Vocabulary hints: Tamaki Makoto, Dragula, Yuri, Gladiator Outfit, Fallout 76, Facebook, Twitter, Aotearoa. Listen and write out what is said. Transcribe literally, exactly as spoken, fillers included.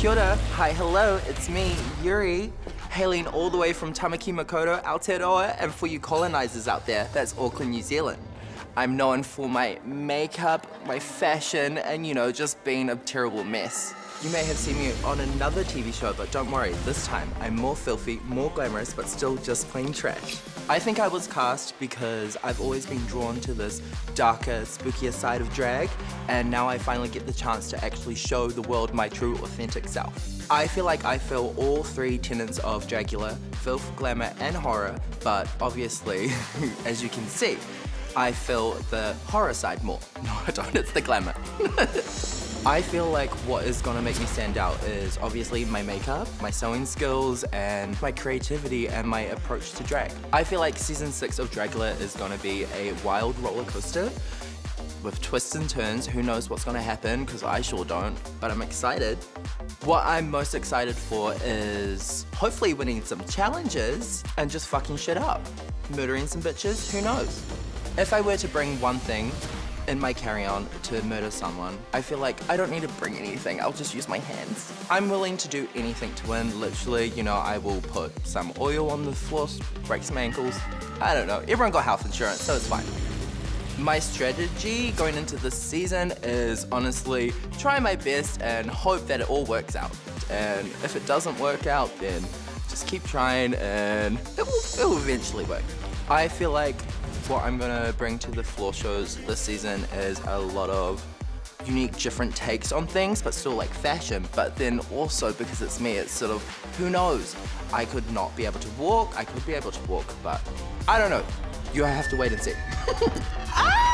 Kia ora. Hi, hello, it's me, Yuri, hailing all the way from Tamaki Makoto, Aotearoa, and for you colonizers out there, that's Auckland, New Zealand. I'm known for my makeup, my fashion, and you know, just being a terrible mess. You may have seen me on another T V show, but don't worry, this time I'm more filthy, more glamorous, but still just plain trash. I think I was cast because I've always been drawn to this darker, spookier side of drag, and now I finally get the chance to actually show the world my true, authentic self. I feel like I fill all three tenets of Dragula: filth, glamour, and horror, but obviously, as you can see, I feel the horror side more. No, I don't, it's the glamour. I feel like what is gonna make me stand out is obviously my makeup, my sewing skills, and my creativity and my approach to drag. I feel like season six of Dragula is gonna be a wild roller coaster with twists and turns. Who knows what's gonna happen, because I sure don't, but I'm excited. What I'm most excited for is hopefully winning some challenges and just fucking shit up. Murdering some bitches, who knows? If I were to bring one thing in my carry-on to murder someone, I feel like I don't need to bring anything, I'll just use my hands. I'm willing to do anything to win, literally, you know, I will put some oil on the floor, break some ankles, I don't know. Everyone got health insurance, so it's fine. My strategy going into this season is honestly try my best and hope that it all works out. And if it doesn't work out, then just keep trying and it will, it will eventually work. I feel like what I'm gonna bring to the floor shows this season is a lot of unique, different takes on things, but still like fashion. But then also, because it's me, it's sort of, who knows? I could not be able to walk, I could be able to walk, but I don't know. You have to wait and see. Ah!